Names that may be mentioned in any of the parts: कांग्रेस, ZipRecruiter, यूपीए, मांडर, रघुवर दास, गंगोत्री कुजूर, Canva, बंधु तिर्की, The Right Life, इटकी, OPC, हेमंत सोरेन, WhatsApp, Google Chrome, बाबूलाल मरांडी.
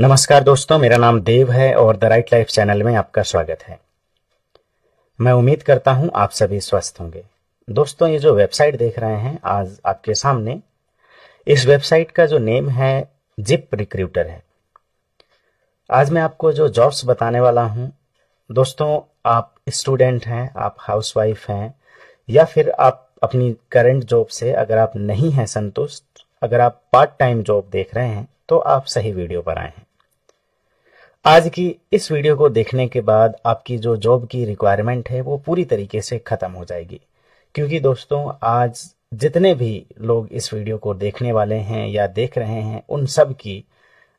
नमस्कार दोस्तों, मेरा नाम देव है और द राइट लाइफ चैनल में आपका स्वागत है। मैं उम्मीद करता हूं आप सभी स्वस्थ होंगे। दोस्तों, ये जो वेबसाइट देख रहे हैं आज आपके सामने, इस वेबसाइट का जो नेम है ZipRecruiter है। आज मैं आपको जो जॉब्स बताने वाला हूं, दोस्तों आप स्टूडेंट हैं, आप हाउसवाइफ हैं, या फिर आप अपनी करंट जॉब से अगर आप नहीं हैं संतुष्ट, अगर आप पार्ट टाइम जॉब देख रहे हैं, तो आप सही वीडियो पर आए हैं। आज की इस वीडियो को देखने के बाद आपकी जो जॉब की रिक्वायरमेंट है वो पूरी तरीके से खत्म हो जाएगी, क्योंकि दोस्तों आज जितने भी लोग इस वीडियो को देखने वाले हैं या देख रहे हैं, उन सब की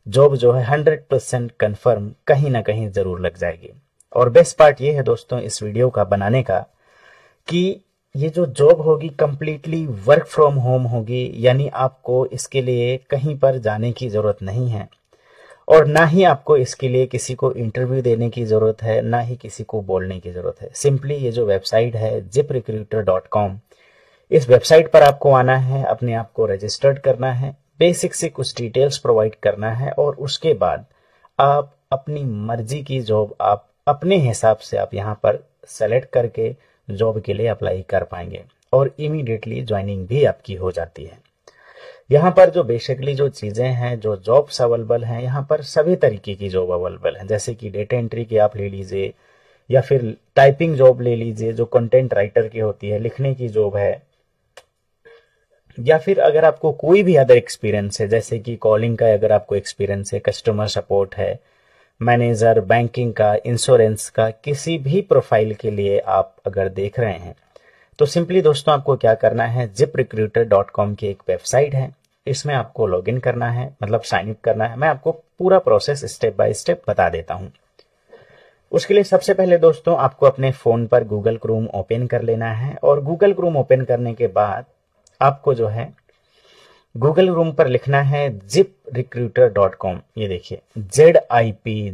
जॉब जो है 100% कन्फर्म कहीं ना कहीं जरूर लग जाएगी। और बेस्ट पार्ट ये है दोस्तों इस वीडियो का बनाने का कि ये जो जॉब होगी कम्प्लीटली वर्क फ्रॉम होम होगी, यानी आपको इसके लिए कहीं पर जाने की ज़रूरत नहीं है और ना ही आपको इसके लिए किसी को इंटरव्यू देने की ज़रूरत है, ना ही किसी को बोलने की ज़रूरत है। सिंपली ये जो वेबसाइट है ZipRecruiter.com, इस वेबसाइट पर आपको आना है, अपने आप को रजिस्टर्ड करना है, बेसिक से कुछ डिटेल्स प्रोवाइड करना है और उसके बाद आप अपनी मर्जी की जॉब आप अपने हिसाब से आप यहाँ पर सेलेक्ट करके जॉब के लिए अप्लाई कर पाएंगे और इमीडिएटली ज्वाइनिंग भी आपकी हो जाती है। यहाँ पर जो बेसिकली जो चीज़ें हैं, जो जॉब्स अवेलेबल हैं, यहाँ पर सभी तरीके की जॉब अवेलेबल हैं, जैसे कि डेटा एंट्री की आप ले लीजिए, या फिर टाइपिंग जॉब ले लीजिए जो कंटेंट राइटर की होती है, लिखने की जॉब है, या फिर अगर आपको कोई भी अदर एक्सपीरियंस है, जैसे कि कॉलिंग का अगर आपको एक्सपीरियंस है, कस्टमर सपोर्ट है, मैनेजर, बैंकिंग का, इंश्योरेंस का, किसी भी प्रोफाइल के लिए आप अगर देख रहे हैं तो सिंपली दोस्तों आपको क्या करना है, ZipRecruiter.com की एक वेबसाइट है, इसमें आपको लॉगिन करना है, मतलब साइन अप करना है। मैं आपको पूरा प्रोसेस स्टेप बाय स्टेप बता देता हूं। उसके लिए सबसे पहले दोस्तों आपको अपने फ़ोन पर गूगल क्रोम ओपन कर लेना है और गूगल क्रोम ओपन करने के बाद आपको जो है गूगल क्रोम पर लिखना है ZipRecruiter.com। ये देखिए ZIP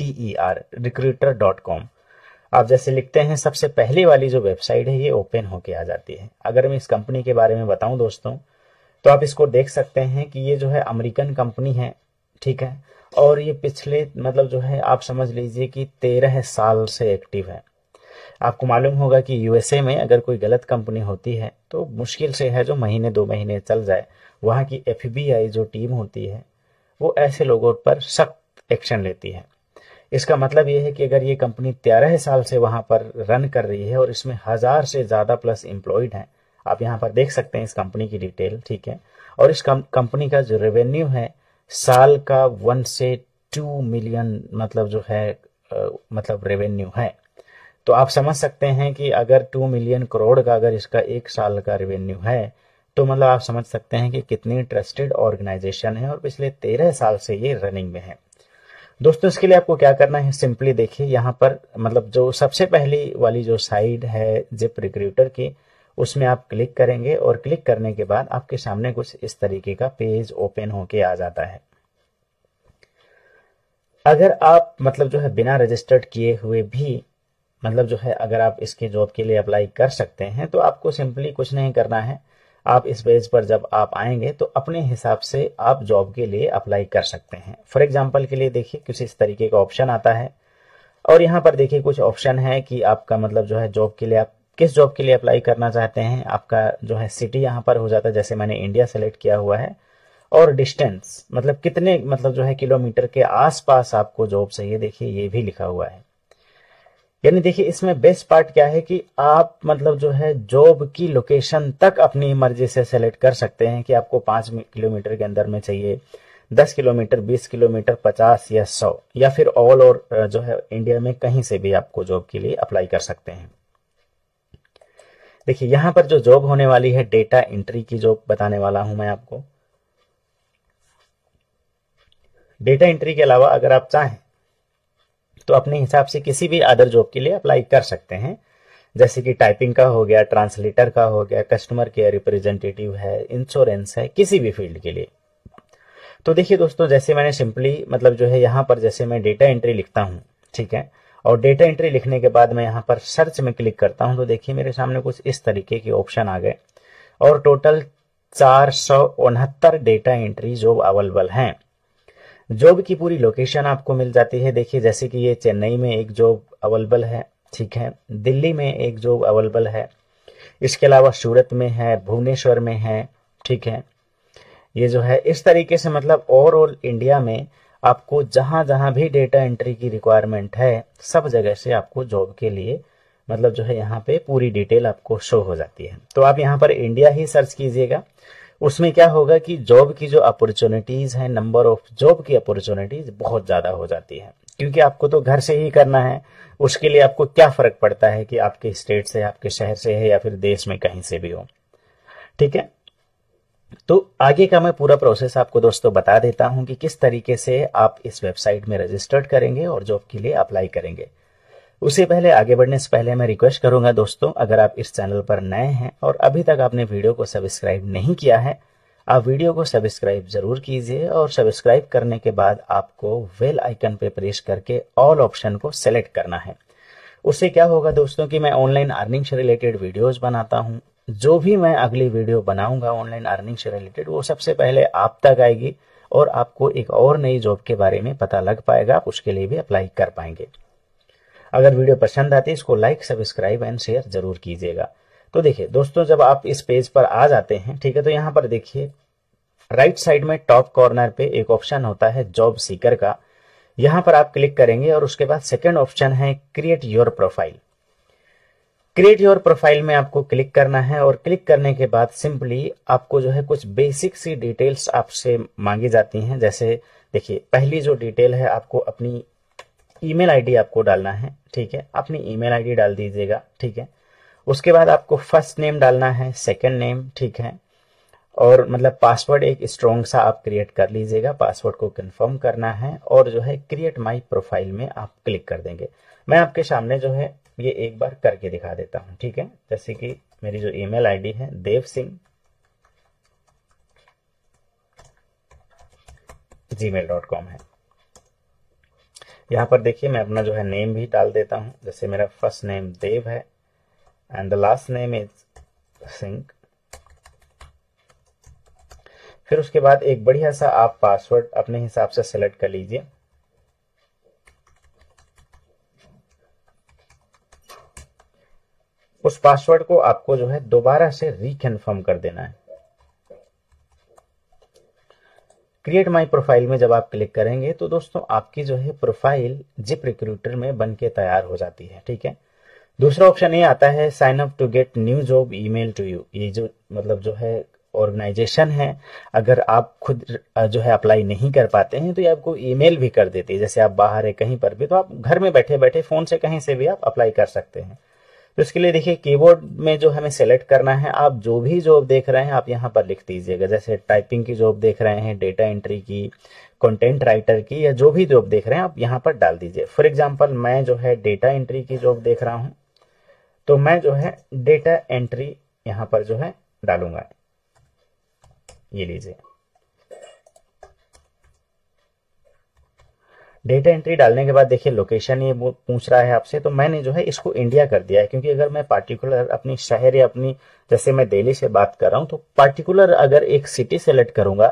ZIP RECRUITER.com आप जैसे लिखते हैं सबसे पहले वाली जो वेबसाइट है ये ओपन होके आ जाती है। अगर मैं इस कंपनी के बारे में बताऊं दोस्तों तो आप इसको देख सकते हैं कि ये जो है अमेरिकन कंपनी है, ठीक है, और ये पिछले मतलब जो है आप समझ लीजिए कि 13 साल से एक्टिव है। आपको मालूम होगा कि यूएसए में अगर कोई गलत कंपनी होती है तो मुश्किल से है जो महीने 2 महीने चल जाए, वहाँ की एफबीआई जो टीम होती है वो ऐसे लोगों पर सख्त एक्शन लेती है। इसका मतलब ये है कि अगर ये कंपनी 13 साल से वहाँ पर रन कर रही है और इसमें 1000 से ज़्यादा प्लस एम्प्लॉयड हैं, आप यहाँ पर देख सकते हैं इस कंपनी की डिटेल, ठीक है, और इस कंपनी का जो रेवेन्यू है साल का 1 से 2 मिलियन मतलब जो है मतलब रेवेन्यू है। तो आप समझ सकते हैं कि अगर 2 मिलियन करोड़ का अगर इसका एक साल का रेवेन्यू है तो मतलब आप समझ सकते हैं कि कितनी ट्रस्टेड ऑर्गेनाइजेशन है और पिछले 13 साल से ये रनिंग में है। दोस्तों इसके लिए आपको क्या करना है, सिंपली देखिए यहाँ पर मतलब जो सबसे पहली वाली जो साइट है ZipRecruiter की, उसमें आप क्लिक करेंगे और क्लिक करने के बाद आपके सामने कुछ इस तरीके का पेज ओपन होके आ जाता है। अगर आप मतलब जो है बिना रजिस्टर्ड किए हुए भी मतलब जो है अगर आप इसके जॉब के लिए अप्लाई कर सकते हैं तो आपको सिंपली कुछ नहीं करना है। आप इस पेज पर जब आप आएंगे तो अपने हिसाब से आप जॉब के लिए अप्लाई कर सकते हैं। फॉर एग्जाम्पल के लिए देखिए कुछ इस तरीके का ऑप्शन आता है और यहाँ पर देखिए कुछ ऑप्शन है कि आपका मतलब जो है जॉब के लिए आप किस जॉब के लिए अप्लाई करना चाहते हैं, आपका जो है सिटी यहाँ पर हो जाता है, जैसे मैंने इंडिया सेलेक्ट किया हुआ है, और डिस्टेंस मतलब कितने मतलब जो है किलोमीटर के आसपास आपको जॉब चाहिए, देखिए ये भी लिखा हुआ है। यानी देखिए इसमें बेस्ट पार्ट क्या है कि आप मतलब जो है जॉब की लोकेशन तक अपनी मर्जी से सेलेक्ट कर सकते हैं कि आपको 5 किलोमीटर के अंदर में चाहिए, 10 किलोमीटर, 20 किलोमीटर, 50 या 100, या फिर ऑल ओवर जो है इंडिया में कहीं से भी आपको जॉब के लिए अप्लाई कर सकते हैं। देखिए यहाँ पर जो जॉब होने वाली है डेटा एंट्री की जॉब बताने वाला हूं मैं आपको। डेटा एंट्री के अलावा अगर आप चाहें तो अपने हिसाब से किसी भी अदर जॉब के लिए अप्लाई कर सकते हैं, जैसे कि टाइपिंग का हो गया, ट्रांसलेटर का हो गया, कस्टमर केयर रिप्रेजेंटेटिव है, इंश्योरेंस है, किसी भी फील्ड के लिए। तो देखिए दोस्तों जैसे मैंने सिंपली मतलब जो है यहाँ पर जैसे मैं डेटा एंट्री लिखता हूँ, ठीक है, और डेटा एंट्री लिखने के बाद मैं यहाँ पर सर्च में क्लिक करता हूँ तो देखिए मेरे सामने कुछ इस तरीके के ऑप्शन आ गए और total 469 data entry job available हैं। जॉब की पूरी लोकेशन आपको मिल जाती है। देखिए जैसे कि ये चेन्नई में एक जॉब अवेलेबल है, ठीक है, दिल्ली में एक जॉब अवेलेबल है, इसके अलावा सूरत में है, भुवनेश्वर में है, ठीक है। ये जो है इस तरीके से मतलब ओवरऑल इंडिया में आपको जहां जहां भी डेटा एंट्री की रिक्वायरमेंट है सब जगह से आपको जॉब के लिए मतलब जो है यहाँ पे पूरी डिटेल आपको शो हो जाती है। तो आप यहाँ पर इंडिया ही सर्च कीजिएगा, उसमें क्या होगा कि जॉब की जो अपॉर्चुनिटीज हैं, नंबर ऑफ जॉब की अपॉर्चुनिटीज बहुत ज्यादा हो जाती है, क्योंकि आपको तो घर से ही करना है। उसके लिए आपको क्या फर्क पड़ता है कि आपके स्टेट से, आपके शहर से है या फिर देश में कहीं से भी हो, ठीक है। तो आगे का मैं पूरा प्रोसेस आपको दोस्तों बता देता हूं कि किस तरीके से आप इस वेबसाइट में रजिस्टर्ड करेंगे और जॉब के लिए अप्लाई करेंगे। उससे पहले, आगे बढ़ने से पहले मैं रिक्वेस्ट करूंगा दोस्तों, अगर आप इस चैनल पर नए हैं और अभी तक आपने वीडियो को सब्सक्राइब नहीं किया है, आप वीडियो को सब्सक्राइब जरूर कीजिए और सब्सक्राइब करने के बाद आपको बेल आइकन पे प्रेस करके ऑल ऑप्शन को सेलेक्ट करना है। उससे क्या होगा दोस्तों कि मैं ऑनलाइन अर्निंग से रिलेटेड वीडियोज बनाता हूँ। जो भी मैं अगली वीडियो बनाऊंगा ऑनलाइन अर्निंग से रिलेटेड, वो सबसे पहले आप तक आएगी और आपको एक और नई जॉब के बारे में पता लग पाएगा, आप उसके लिए भी अप्लाई कर पाएंगे। अगर वीडियो पसंद आती है इसको लाइक, सब्सक्राइब एंड शेयर जरूर कीजिएगा। तो देखिए दोस्तों, जब आप इस पेज पर आ जाते हैं, ठीक है, तो यहाँ पर देखिए राइट साइड में टॉप कॉर्नर पे एक ऑप्शन होता है जॉब सीकर का, यहाँ पर आप क्लिक करेंगे और उसके बाद सेकेंड ऑप्शन है create your profile. Create your profile में आपको क्लिक करना है और क्लिक करने के बाद सिंपली आपको जो है कुछ बेसिक सी डिटेल्स आपसे मांगी जाती हैं। जैसे देखिए पहली जो डिटेल है, आपको अपनी ईमेल आईडी आपको डालना है, ठीक है, अपनी ईमेल आईडी डाल दीजिएगा, ठीक है। उसके बाद आपको फर्स्ट नेम डालना है, सेकंड नेम, ठीक है, और मतलब पासवर्ड एक स्ट्रॉन्ग सा आप क्रिएट कर लीजिएगा, पासवर्ड को कंफर्म करना है और जो है क्रिएट माय प्रोफाइल में आप क्लिक कर देंगे। मैं आपके सामने जो है ये एक बार करके दिखा देता हूँ, ठीक है। जैसे कि मेरी जो ईमेल आईडी है devsingh@gmail.com है। यहाँ पर देखिए मैं अपना जो है नेम भी डाल देता हूँ, जैसे मेरा फर्स्ट नेम देव है and the last name is Singh. फिर उसके बाद एक बढ़िया सा आप पासवर्ड अपने हिसाब से सेलेक्ट कर लीजिए। उस पासवर्ड को आपको जो है दोबारा से रिकन्फर्म कर देना है। क्रिएट माय प्रोफाइल में जब आप क्लिक करेंगे तो दोस्तों आपकी जो है प्रोफाइल ZipRecruiter में बनके तैयार हो जाती है, ठीक है। दूसरा ऑप्शन ये आता है sign up to get new job email to you. ये जो मतलब जो है ऑर्गेनाइजेशन है, अगर आप खुद जो है अप्लाई नहीं कर पाते हैं तो ये आपको ईमेल भी कर देती है। जैसे आप बाहर है कहीं पर भी, तो आप घर में बैठे बैठे फोन से कहीं से भी आप अप्लाई कर सकते हैं। तो इसके लिए देखिए कीबोर्ड में जो हमें सेलेक्ट करना है, आप जो भी जॉब देख रहे हैं आप यहाँ पर लिख दीजिएगा। जैसे टाइपिंग की जॉब देख रहे हैं, डेटा एंट्री की, कंटेंट राइटर की, या जो भी जॉब देख रहे हैं आप यहाँ पर डाल दीजिए। फॉर एग्जाम्पल मैं जो है डेटा एंट्री की जॉब देख रहा हूँ, तो मैं जो है डेटा एंट्री यहाँ पर जो है डालूंगा, ये लीजिए। डेटा एंट्री डालने के बाद देखिए लोकेशन ये पूछ रहा है आपसे, तो मैंने जो है इसको इंडिया कर दिया है, क्योंकि अगर मैं पार्टिकुलर अपनी शहर या अपनी, जैसे मैं दिल्ली से बात कर रहा हूँ, तो पार्टिकुलर अगर एक सिटी सेलेक्ट करूंगा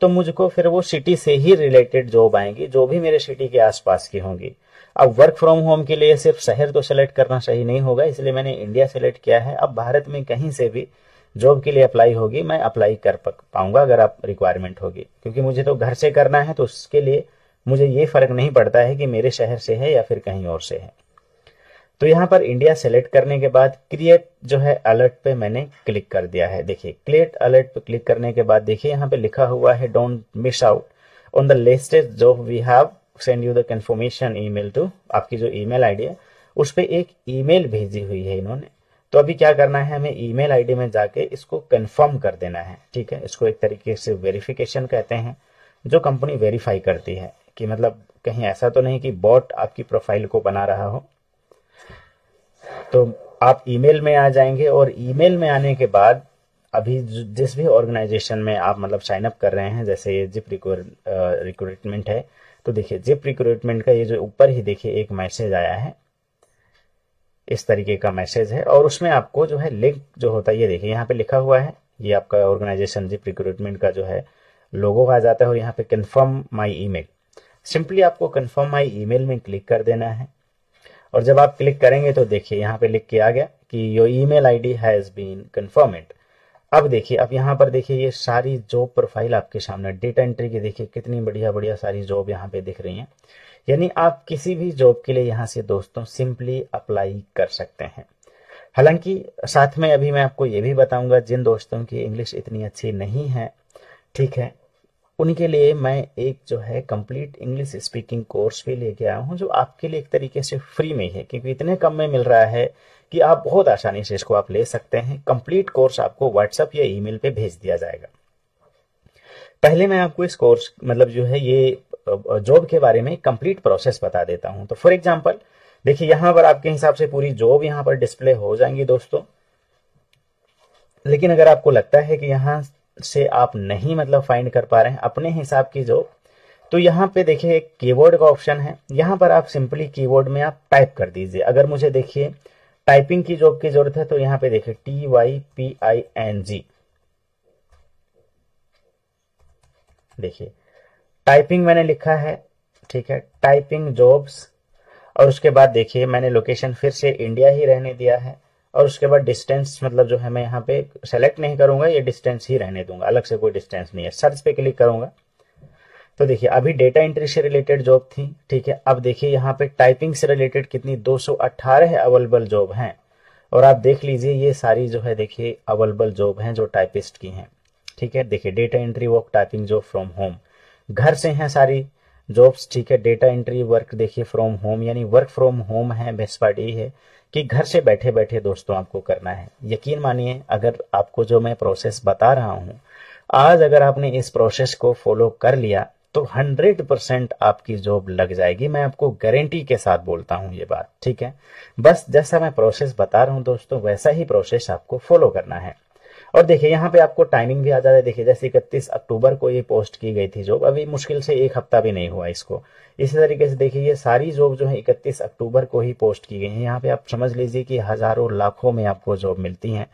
तो मुझको फिर वो सिटी से ही रिलेटेड जॉब आएंगी, जो भी मेरे सिटी के आसपास की होंगी। अब वर्क फ्रॉम होम के लिए सिर्फ शहर तो सेलेक्ट करना सही नहीं होगा, इसलिए मैंने इंडिया सेलेक्ट किया है। अब भारत में कहीं से भी जॉब के लिए अप्लाई होगी मैं अप्लाई कर पाऊंगा, अगर आप रिक्वायरमेंट होगी, क्योंकि मुझे तो घर से करना है, तो उसके लिए मुझे ये फर्क नहीं पड़ता है कि मेरे शहर से है या फिर कहीं और से है। तो यहाँ पर इंडिया सेलेक्ट करने के बाद क्रिएट जो है अलर्ट पे मैंने क्लिक कर दिया है। देखिए क्रिएट अलर्ट पे क्लिक करने के बाद देखिए यहाँ पे लिखा हुआ है don't miss out on the latest job we have send you the confirmation email to. आपकी जो ईमेल आईडी है उस पर एक ईमेल भेजी हुई है इन्होंने, तो अभी क्या करना है, हमें ईमेल आईडी में जाके इसको कंफर्म कर देना है, ठीक है। इसको एक तरीके से वेरिफिकेशन कहते हैं, जो कंपनी वेरीफाई करती है कि मतलब कहीं ऐसा तो नहीं कि बॉट आपकी प्रोफाइल को बना रहा हो। तो आप ईमेल में आ जाएंगे और ईमेल में आने के बाद अभी जिस भी ऑर्गेनाइजेशन में आप मतलब साइन अप कर रहे हैं, जैसे ये ZipRecruiter है, तो देखिए ZipRecruiter का ये जो ऊपर ही देखिए एक मैसेज आया है, इस तरीके का मैसेज है, और उसमें आपको जो है लिंक जो होता है, ये देखिए यहाँ पे लिखा हुआ है ये आपका ऑर्गेनाइजेशन जिप रिक्रूटमेंट का जो है लोगो आ जाता है और यहाँ पे कन्फर्म माई ईमेल, सिंपली आपको कन्फर्म माई ईमेल में क्लिक कर देना है। और जब आप क्लिक करेंगे तो देखिए यहाँ पे लिख के आ गया कि your email ID has been confirmed. अब देखिए, अब यहाँ पर देखिए ये सारी जॉब प्रोफाइल आपके सामने डेटा एंट्री की, देखिए कितनी बढ़िया बढ़िया सारी जॉब यहाँ पे दिख रही हैं। यानी आप किसी भी जॉब के लिए यहाँ से दोस्तों सिंपली अप्लाई कर सकते हैं। हालांकि साथ में अभी मैं आपको ये भी बताऊंगा, जिन दोस्तों की इंग्लिश इतनी अच्छी नहीं है, ठीक है, उनके लिए मैं एक जो है कंप्लीट इंग्लिश स्पीकिंग कोर्स भी लेके आया हूँ, जो आपके लिए एक तरीके से फ्री में है, क्योंकि इतने कम में मिल रहा है कि आप बहुत आसानी से इसको आप ले सकते हैं। कंप्लीट कोर्स आपको व्हाट्सएप या ईमेल पे भेज दिया जाएगा। पहले मैं आपको इस कोर्स मतलब जो है ये जॉब के बारे में कंप्लीट प्रोसेस बता देता हूँ। तो फॉर एग्जाम्पल देखिए यहाँ पर आपके हिसाब से पूरी जॉब यहाँ पर डिस्प्ले हो जाएंगी दोस्तों। लेकिन अगर आपको लगता है कि यहाँ से आप नहीं मतलब फाइंड कर पा रहे हैं अपने हिसाब की जॉब, तो यहाँ पे देखिए एक कीबोर्ड का ऑप्शन है, यहाँ पर आप सिंपली कीबोर्ड में आप टाइप कर दीजिए। अगर मुझे देखिए टाइपिंग की जॉब की जरूरत है तो यहाँ पे देखिए TYPING, देखिए टाइपिंग मैंने लिखा है, ठीक है, टाइपिंग जॉब्स। और उसके बाद देखिए मैंने लोकेशन फिर से इंडिया ही रहने दिया है, और उसके बाद डिस्टेंस मतलब जो है मैं यहाँ पे सेलेक्ट नहीं करूंगा, ये डिस्टेंस ही रहने दूंगा, अलग से कोई डिस्टेंस नहीं है। सर्च पे क्लिक करूंगा तो देखिए अभी डेटा एंट्री से रिलेटेड जॉब थी, ठीक है, अब देखिए यहाँ पे टाइपिंग से रिलेटेड कितनी 218 अवेलेबल जॉब हैं। और आप देख लीजिए ये सारी जो है देखिए अवेलेबल जॉब हैं जो टाइपिस्ट की हैं, ठीक है। देखिए data entry work typing job from home, घर से हैं सारी जॉब्स, ठीक है। डेटा एंट्री वर्क देखिए फ्रॉम होम, यानी वर्क फ्रॉम होम है, बेस्ट पार्ट ये है कि घर से बैठे बैठे दोस्तों आपको करना है। यकीन मानिए अगर आपको जो मैं प्रोसेस बता रहा हूँ आज अगर आपने इस प्रोसेस को फॉलो कर लिया तो 100% आपकी जॉब लग जाएगी, मैं आपको गारंटी के साथ बोलता हूँ ये बात, ठीक है। बस जैसा मैं प्रोसेस बता रहा हूँ दोस्तों वैसा ही प्रोसेस आपको फॉलो करना है। और देखिए यहाँ पे आपको टाइमिंग भी आ जाता है, देखिए जैसे 31 अक्टूबर को ये पोस्ट की गई थी जॉब, अभी मुश्किल से एक हफ्ता भी नहीं हुआ इसको। इसी तरीके से देखिए ये सारी जॉब जो है 31 अक्टूबर को ही पोस्ट की गई है। यहाँ पे आप समझ लीजिए कि हजारों लाखों में आपको जॉब मिलती हैं।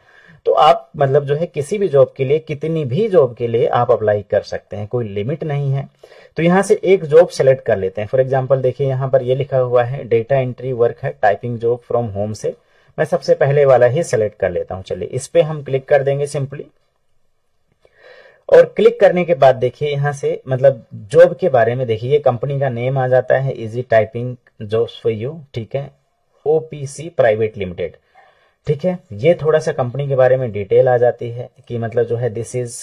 तो आप मतलब जो है किसी भी जॉब के लिए, कितनी भी जॉब के लिए आप अप्लाई कर सकते हैं, कोई लिमिट नहीं है। तो यहाँ से एक जॉब सेलेक्ट कर लेते हैं। फॉर एग्जाम्पल देखिए यहाँ पर ये लिखा हुआ है डेटा एंट्री वर्क है टाइपिंग जॉब फ्रॉम होम से, मैं सबसे पहले वाला ही सेलेक्ट कर लेता हूं। चलिए इस पे हम क्लिक कर देंगे सिंपली, और क्लिक करने के बाद देखिए यहां से मतलब जॉब के बारे में देखिए ये कंपनी का नेम आ जाता है, easy typing jobs for you, ठीक है, OPC प्राइवेट लिमिटेड, ठीक है। ये थोड़ा सा कंपनी के बारे में डिटेल आ जाती है कि मतलब जो है this is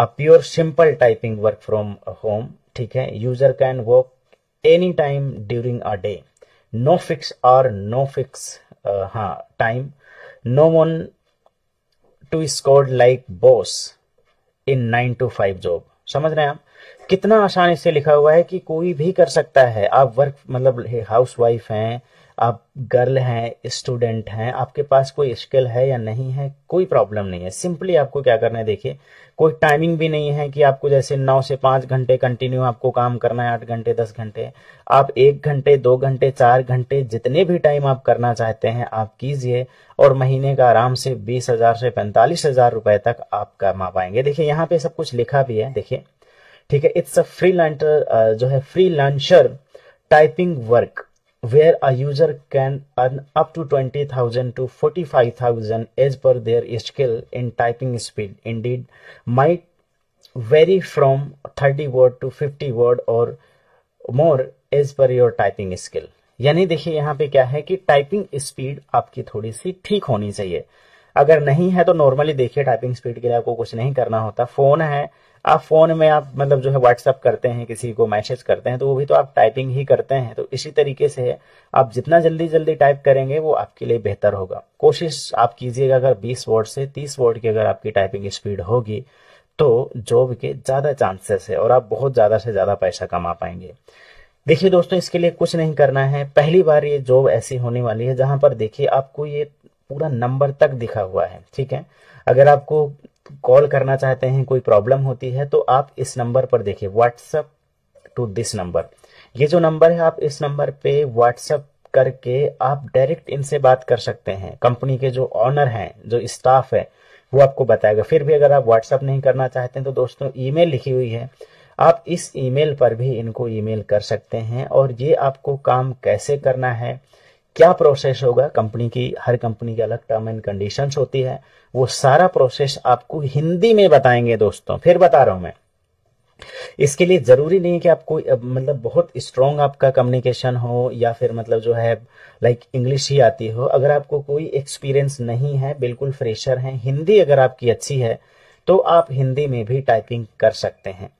a pure simple typing work from home, ठीक है। User can work any time during a day, no fix और no fix time, no one to score like boss in 9 to 5 job. समझ रहे हैं आप कितना आसानी से लिखा हुआ है कि कोई भी कर सकता है। आप वर्क मतलब हाउस वाइफ हैं, आप गर्ल हैं, स्टूडेंट हैं, आपके पास कोई स्किल है या नहीं है कोई प्रॉब्लम नहीं है। सिंपली आपको क्या करना है, देखिए कोई टाइमिंग भी नहीं है कि आपको जैसे 9 से 5 घंटे कंटिन्यू आपको काम करना है, 8 घंटे 10 घंटे, आप 1 घंटे 2 घंटे 4 घंटे जितने भी टाइम आप करना चाहते हैं आप कीजिए, और महीने का आराम से 20,000 से 45,000 रुपए तक आप कमा पाएंगे। देखिए यहाँ पे सब कुछ लिखा भी है, देखिए, ठीक है। इट्स अ फ्रीलांसर जो है freelancer typing work where a user can earn up to 20,000 to 45,000 as per their skill in typing speed. Indeed, might vary from 30 word to 50 word or more as per your typing skill. यानी देखिए यहाँ पे क्या है कि typing speed आपकी थोड़ी सी ठीक होनी चाहिए, अगर नहीं है तो नॉर्मली देखिए टाइपिंग स्पीड के लिए आपको कुछ नहीं करना होता। फोन है, आप फोन में आप मतलब जो है व्हाट्सएप करते हैं, किसी को मैसेज करते हैं, तो वो भी तो आप टाइपिंग ही करते हैं। तो इसी तरीके से आप जितना जल्दी जल्दी टाइप करेंगे वो आपके लिए बेहतर होगा। कोशिश आप कीजिएगा अगर 20 वर्ड से 30 वर्ड की अगर आपकी टाइपिंग स्पीड होगी तो जॉब के ज्यादा चांसेस है और आप बहुत ज्यादा से ज्यादा पैसा कमा पाएंगे। देखिए दोस्तों इसके लिए कुछ नहीं करना है। पहली बार ये जॉब ऐसी होने वाली है जहां पर देखिए आपको ये पूरा नंबर तक दिखा हुआ है, ठीक है। अगर आपको कॉल करना चाहते हैं, कोई प्रॉब्लम होती है तो आप इस नंबर पर देखिए व्हाट्सएप टू दिस नंबर, ये जो नंबर है आप इस नंबर पे व्हाट्सएप करके आप डायरेक्ट इनसे बात कर सकते हैं। कंपनी के जो ऑनर हैं, जो स्टाफ है, वो आपको बताएगा। फिर भी अगर आप व्हाट्सएप नहीं करना चाहते हैं तो दोस्तों ईमेल लिखी हुई है, आप इस ईमेल पर भी इनको ईमेल कर सकते हैं। और ये आपको काम कैसे करना है, क्या प्रोसेस होगा, कंपनी की, हर कंपनी की अलग टर्म एंड कंडीशंस होती है, वो सारा प्रोसेस आपको हिंदी में बताएंगे दोस्तों। फिर बता रहा हूं मैं, इसके लिए जरूरी नहीं कि आपको मतलब बहुत स्ट्रांग आपका कम्युनिकेशन हो या फिर मतलब जो है लाइक इंग्लिश ही आती हो। अगर आपको कोई एक्सपीरियंस नहीं है, बिल्कुल फ्रेशर हैं, हिंदी अगर आपकी अच्छी है तो आप हिंदी में भी टाइपिंग कर सकते हैं।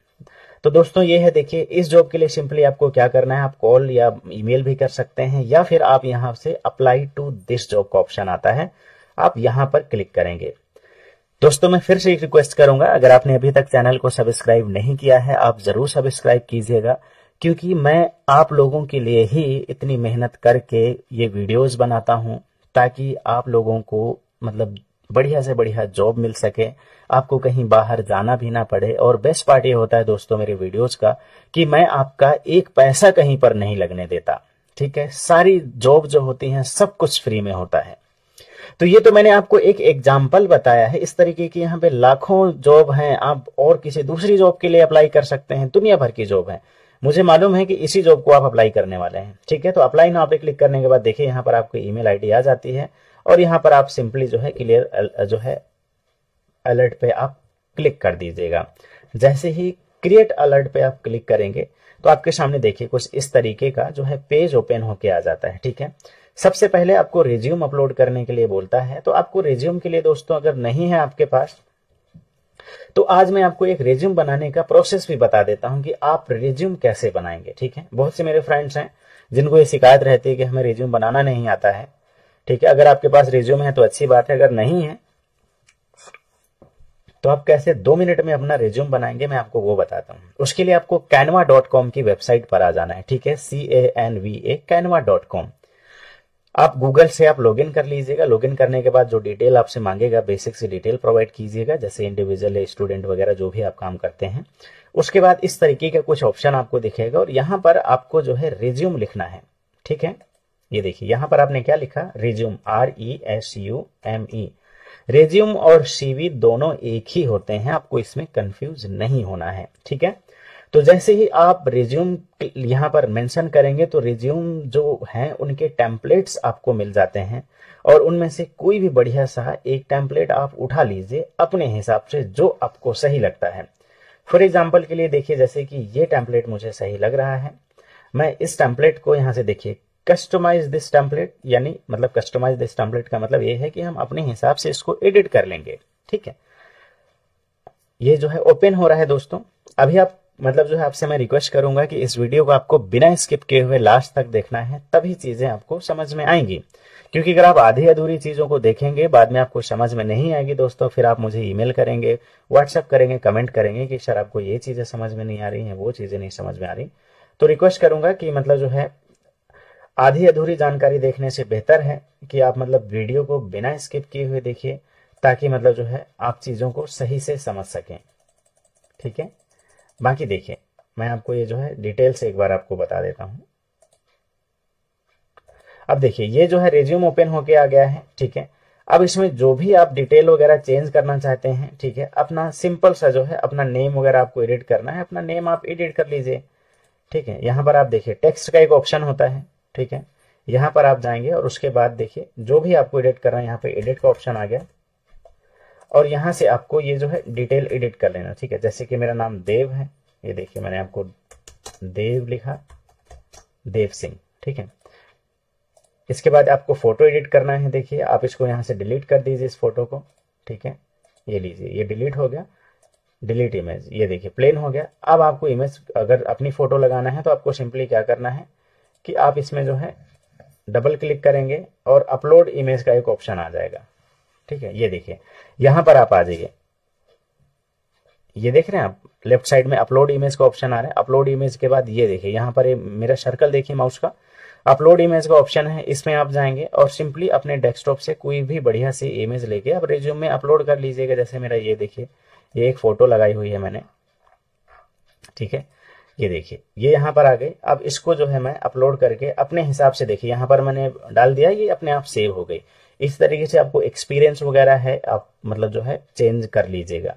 तो दोस्तों ये है, देखिए इस जॉब के लिए सिंपली आपको क्या करना है, आप कॉल या ईमेल भी कर सकते हैं या फिर आप यहाँ से अप्लाई टू दिस जॉब का ऑप्शन आता है, आप यहाँ पर क्लिक करेंगे। दोस्तों मैं फिर से एक रिक्वेस्ट करूंगा, अगर आपने अभी तक चैनल को सब्सक्राइब नहीं किया है आप जरूर सब्सक्राइब कीजिएगा, क्योंकि मैं आप लोगों के लिए ही इतनी मेहनत करके ये वीडियोस बनाता हूं ताकि आप लोगों को मतलब बढ़िया से बढ़िया जॉब मिल सके, आपको कहीं बाहर जाना भी ना पड़े। और बेस्ट पार्ट ये होता है दोस्तों मेरे वीडियोस का कि मैं आपका एक पैसा कहीं पर नहीं लगने देता, ठीक है। सारी जॉब जो होती है सब कुछ फ्री में होता है। तो ये तो मैंने आपको एक एग्जाम्पल बताया है, इस तरीके की यहाँ पे लाखों जॉब हैं, आप और किसी दूसरी जॉब के लिए अप्लाई कर सकते हैं, दुनिया भर की जॉब है। मुझे मालूम है कि इसी जॉब को आप अप्लाई करने वाले हैं, ठीक है। तो अप्लाई नाउ पे क्लिक करने के बाद देखिए यहाँ पर आपको ईमेल आईडी आ जाती है और यहाँ पर आप सिंपली जो है क्लियर जो है अलर्ट पे आप क्लिक कर दीजिएगा। जैसे ही क्रिएट अलर्ट पे आप क्लिक करेंगे तो आपके सामने देखिए कुछ इस तरीके का जो है पेज ओपन होके आ जाता है, ठीक है। सबसे पहले आपको रिज्यूम अपलोड करने के लिए बोलता है, तो आपको रिज्यूम के लिए दोस्तों अगर नहीं है आपके पास तो आज मैं आपको एक रिज्यूम बनाने का प्रोसेस भी बता देता हूं कि आप रिज्यूम कैसे बनाएंगे, ठीक है। बहुत से मेरे फ्रेंड्स हैं जिनको ये शिकायत रहती है कि हमें रिज्यूम बनाना नहीं आता है, ठीक है। अगर आपके पास रिज्यूम है तो अच्छी बात है, अगर नहीं है तो आप कैसे 2 मिनट में अपना रिज्यूम बनाएंगे मैं आपको वो बताता हूँ। उसके लिए आपको canva.com की वेबसाइट पर आ जाना है, ठीक है, CANVA canva.com। आप गूगल से आप लॉगिन कर लीजिएगा। लॉगिन करने के बाद जो डिटेल आपसे मांगेगा बेसिक से डिटेल प्रोवाइड कीजिएगा, जैसे इंडिविजुअल स्टूडेंट वगैरह जो भी आप काम करते हैं। उसके बाद इस तरीके का कुछ ऑप्शन आपको दिखेगा और यहाँ पर आपको जो है रिज्यूम लिखना है, ठीक है। ये देखिए यहाँ पर आपने क्या लिखा, रिज्यूम, RESUME। रेज्यूम और सीवी दोनों एक ही होते हैं, आपको इसमें कंफ्यूज नहीं होना है, ठीक है। तो जैसे ही आप रिज्यूम यहाँ पर मेंशन करेंगे तो रिज्यूम जो हैं उनके टेम्पलेट्स आपको मिल जाते हैं और उनमें से कोई भी बढ़िया सा एक टेम्पलेट आप उठा लीजिए अपने हिसाब से, जो आपको सही लगता है। फॉर एग्जाम्पल के लिए देखिए जैसे कि ये टेम्पलेट मुझे सही लग रहा है, मैं इस टेम्पलेट को यहाँ से देखिए कस्टमाइज दिस टेम्पलेट, यानी मतलब कस्टमाइज दिस टेम्पलेट का मतलब ये है कि हम अपने हिसाब से इसको एडिट कर लेंगे, ठीक है। ये जो है ओपन हो रहा है दोस्तों। अभी आप मतलब जो है आपसे मैं रिक्वेस्ट करूंगा कि इस वीडियो को आपको बिना स्किप किए हुए लास्ट तक देखना है, तभी चीजें आपको समझ में आएंगी, क्योंकि अगर आप आधी अधूरी चीजों को देखेंगे बाद में आपको समझ में नहीं आएगी दोस्तों। फिर आप मुझे ईमेल करेंगे, व्हाट्सएप करेंगे, कमेंट करेंगे कि सर आपको ये चीजें समझ में नहीं आ रही है, वो चीजें नहीं समझ में आ रही। तो रिक्वेस्ट करूंगा कि मतलब जो है आधी अधूरी जानकारी देखने से बेहतर है कि आप मतलब वीडियो को बिना स्किप किए हुए देखिए, ताकि मतलब जो है आप चीज़ों को सही से समझ सकें, ठीक है। बाकी देखिए मैं आपको ये जो है डिटेल से एक बार आपको बता देता हूं। अब देखिए ये जो है रिज्यूम ओपन होके आ गया है, ठीक है। अब इसमें जो भी आप डिटेल वगैरह चेंज करना चाहते हैं, ठीक है, अपना सिंपल सा जो है अपना नेम वगैरह आपको एडिट करना है, अपना नेम आप एडिट कर लीजिए, ठीक है। यहाँ पर आप देखिए टेक्स्ट का एक ऑप्शन होता है, ठीक है, यहाँ पर आप जाएंगे और उसके बाद देखिए जो भी आपको एडिट करना है यहाँ पे एडिट का ऑप्शन आ गया और यहाँ से आपको ये जो है डिटेल एडिट कर लेना, ठीक है। जैसे कि मेरा नाम देव है, ये देखिए मैंने आपको देव लिखा, देव सिंह, ठीक है। इसके बाद आपको फोटो एडिट करना है, देखिए आप इसको यहाँ से डिलीट कर दीजिए इस फोटो को, ठीक है। ये लीजिए ये डिलीट हो गया, डिलीट इमेज, ये देखिए प्लेन हो गया। अब आपको इमेज अगर अपनी फोटो लगाना है तो आपको सिंपली क्या करना है कि आप इसमें जो है डबल क्लिक करेंगे और अपलोड इमेज का एक ऑप्शन आ जाएगा, ठीक है। ये देखिए यहां पर आप आ जाइए, ये देख रहे हैं आप लेफ्ट साइड में अपलोड इमेज का ऑप्शन आ रहा है। अपलोड इमेज के बाद ये देखिए यहाँ पर मेरा सर्कल देखिए माउस का, अपलोड इमेज का ऑप्शन है, इसमें आप जाएंगे और सिंपली अपने डेस्कटॉप से कोई भी बढ़िया सी इमेज लेके आप रिज्यूम में अपलोड कर लीजिएगा। जैसे मेरा ये देखिए ये एक फोटो लगाई हुई है मैंने, ठीक है, ये देखिए ये यहाँ पर आ गई। अब इसको जो है मैं अपलोड करके अपने हिसाब से देखिए यहाँ पर मैंने डाल दिया, ये अपने आप सेव हो गई। इस तरीके से आपको एक्सपीरियंस वगैरह है, आप मतलब जो है चेंज कर लीजिएगा।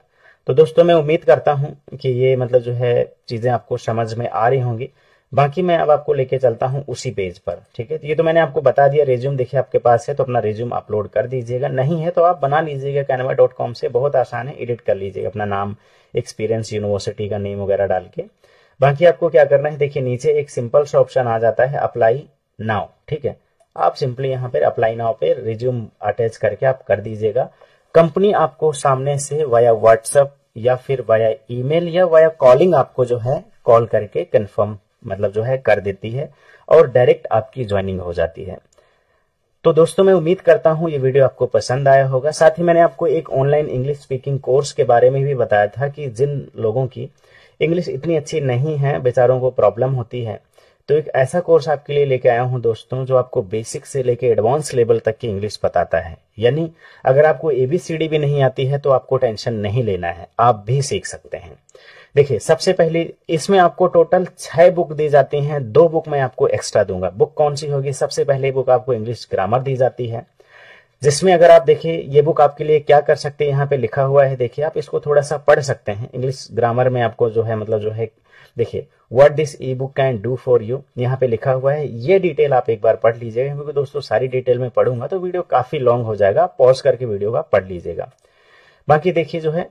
तो दोस्तों मैं उम्मीद करता हूं कि ये मतलब जो है चीजें आपको समझ में आ रही होंगी। बाकी मैं अब आपको लेके चलता हूं उसी पेज पर, ठीक है। तो ये तो मैंने आपको बता दिया, रेज्यूम देखिए आपके पास है तो अपना रेज्यूम अपलोड कर दीजिएगा, नहीं है तो आप बना लीजिएगा canva.com से, बहुत आसान है, एडिट कर लीजिएगा अपना नाम, एक्सपीरियंस, यूनिवर्सिटी का नेम वगैरह डाल के। बाकी आपको क्या करना है, देखिए नीचे एक सिंपल सा ऑप्शन आ जाता है अप्लाई नाउ, ठीक है। आप सिंपली यहाँ पर अप्लाई नाउ पे रिज्यूम अटैच करके आप कर दीजिएगा। कंपनी आपको सामने से वाया व्हाट्सएप या फिर वाया ईमेल या वाया कॉलिंग आपको जो है कॉल करके कंफर्म मतलब जो है कर देती है और डायरेक्ट आपकी ज्वाइनिंग हो जाती है। तो दोस्तों मैं उम्मीद करता हूं ये वीडियो आपको पसंद आया होगा। साथ ही मैंने आपको एक ऑनलाइन इंग्लिश स्पीकिंग कोर्स के बारे में भी बताया था कि जिन लोगों की इंग्लिश इतनी अच्छी नहीं है, बेचारों को प्रॉब्लम होती है, तो एक ऐसा कोर्स आपके लिए लेके आया हूं दोस्तों जो आपको बेसिक से लेके एडवांस लेवल तक की इंग्लिश बताता है। यानी अगर आपको एबीसीडी भी नहीं आती है तो आपको टेंशन नहीं लेना है, आप भी सीख सकते हैं। देखिए सबसे पहले इसमें आपको टोटल 6 बुक दी जाती हैं, 2 बुक मैं आपको एक्स्ट्रा दूंगा। बुक कौन सी होगी, सबसे पहले बुक आपको इंग्लिश ग्रामर दी जाती है, जिसमें अगर आप देखिए ये बुक आपके लिए क्या कर सकते हैं, यहाँ पे लिखा हुआ है, देखिए आप इसको थोड़ा सा पढ़ सकते हैं। इंग्लिश ग्रामर में आपको जो है मतलब जो है देखिए what this ebook can do for you, यहाँ पे लिखा हुआ है। ये डिटेल आप एक बार पढ़ लीजिएगा, क्योंकि दोस्तों सारी डिटेल में पढ़ूंगा तो वीडियो काफी लॉन्ग हो जाएगा, पॉज करके वीडियो का पढ़ लीजिएगा। बाकी देखिए जो है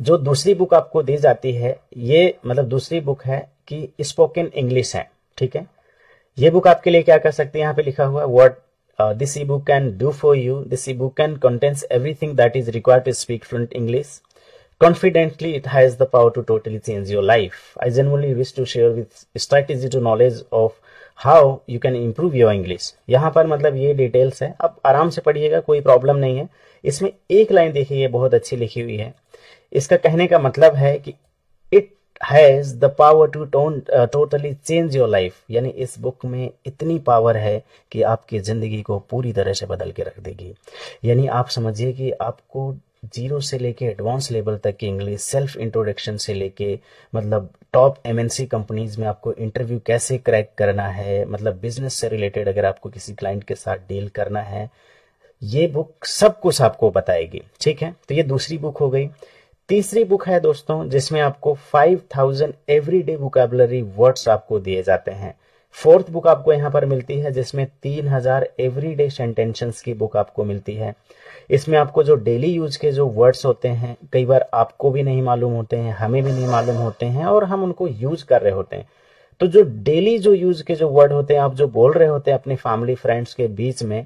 जो दूसरी बुक आपको दी जाती है, ये मतलब दूसरी बुक है कि स्पोकन इंग्लिश है, ठीक है। ये बुक आपके लिए क्या कर सकते हैं, यहाँ पे लिखा हुआ what this ebook can do for you. This ebook can contains everything that is required to speak fluent English. Confidently, it has the power to totally change your life. I genuinely wish to share with strategy to knowledge of how you can improve your English. यहाँ पर मतलब ये details है, आप आराम से पढ़िएगा, कोई problem नहीं है। इसमें एक line देखिए ये बहुत अच्छी लिखी हुई है, इसका कहने का मतलब है कि it has the power to totally change your life, यानी इस बुक में इतनी पावर है कि आपकी जिंदगी को पूरी तरह से बदल के रख देगी। यानी आप समझिए कि आपको 0 से लेके एडवांस लेवल तक की इंग्लिश, सेल्फ इंट्रोडक्शन से लेके मतलब टॉप एमएनसी कंपनीज में आपको इंटरव्यू कैसे क्रैक करना है, मतलब बिजनेस से रिलेटेड अगर आपको किसी क्लाइंट के साथ डील करना है, ये बुक सब कुछ आपको बताएगी, ठीक है। तो ये दूसरी बुक हो गई। तीसरी बुक है दोस्तों जिसमें आपको 5000 एवरीडे वोकैबुलरी वर्ड्स आपको दिए जाते हैं। फोर्थ बुक आपको यहाँ पर मिलती है जिसमें 3000 एवरीडे सेंटेंसेस की बुक आपको मिलती है। इसमें आपको जो डेली यूज के जो वर्ड्स होते हैं, कई बार आपको भी नहीं मालूम होते हैं, हमें भी नहीं मालूम होते हैं और हम उनको यूज कर रहे होते हैं। तो जो डेली जो यूज के जो वर्ड होते हैं, आप जो बोल रहे होते हैं अपने फैमिली फ्रेंड्स के बीच में,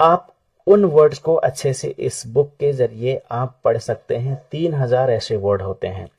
आप उन वर्ड्स को अच्छे से इस बुक के जरिए आप पढ़ सकते हैं। 3000 ऐसे वर्ड होते हैं